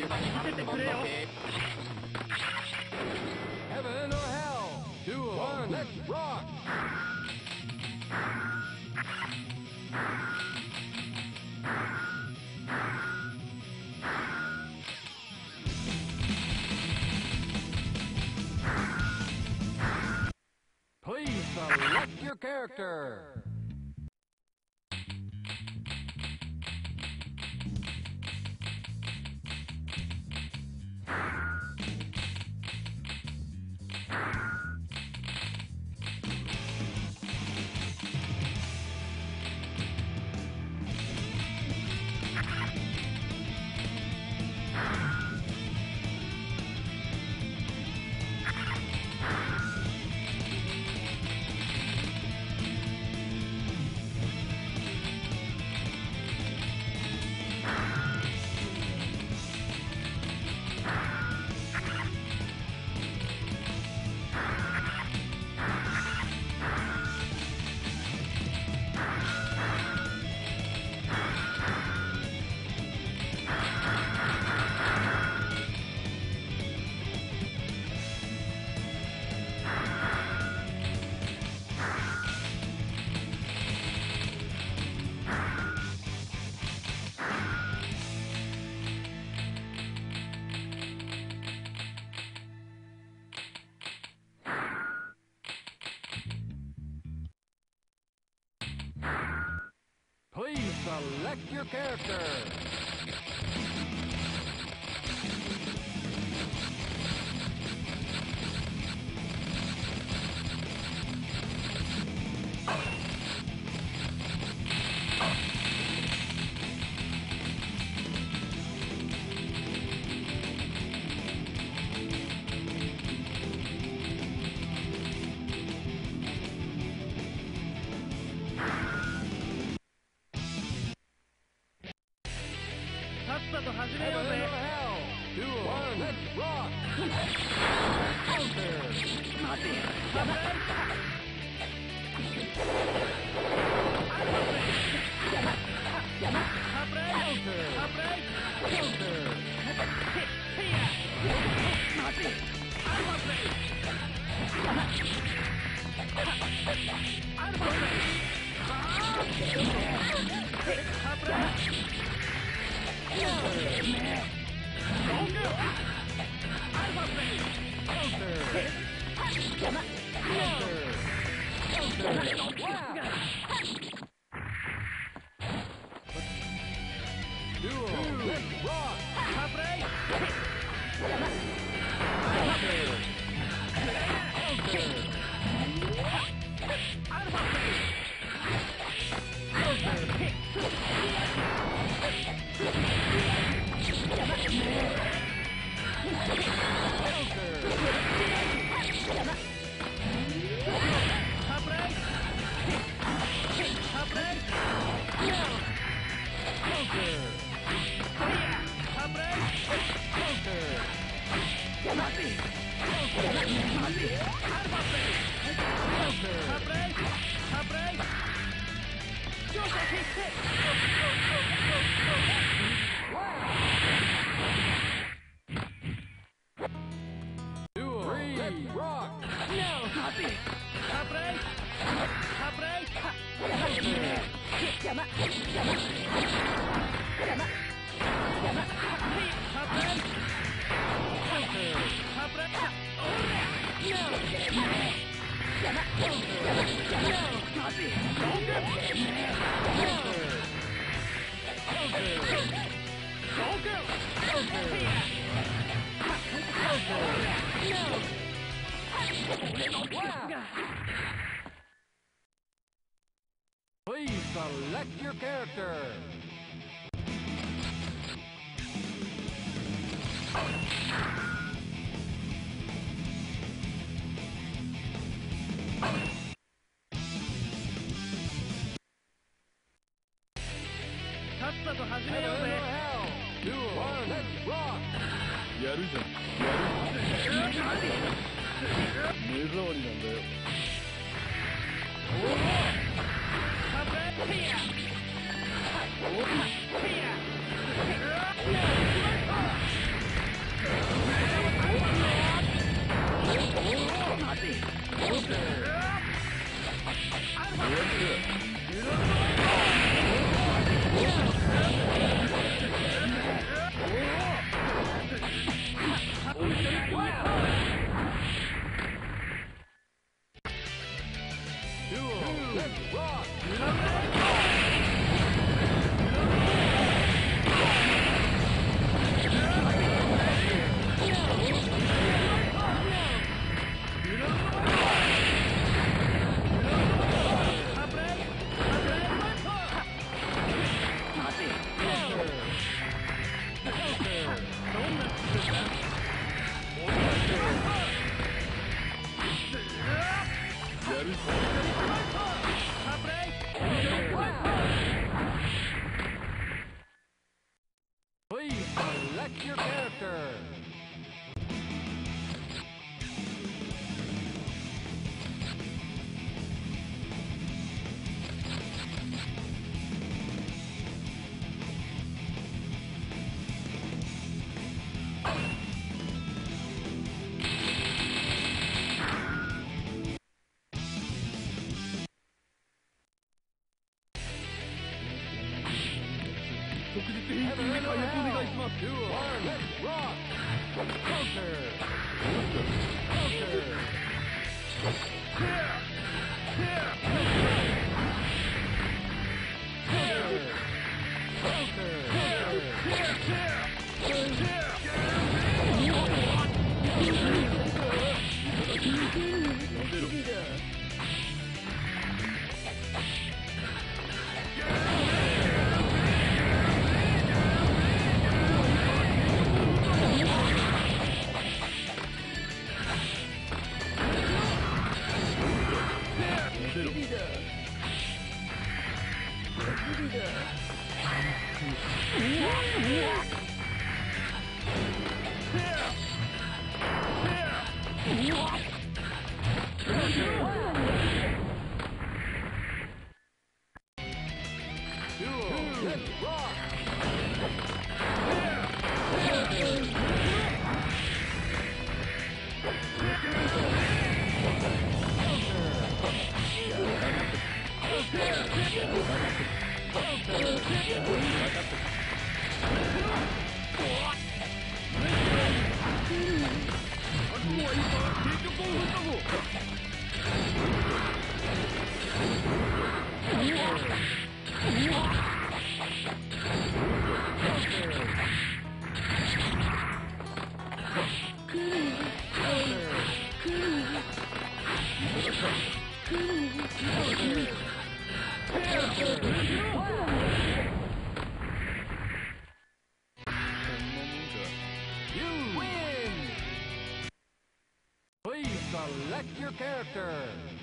見せてくれよ。Heaven or hell, duel. One, let's rock. Please select your character. Please select your character. Please select your character. select your character. Select your character!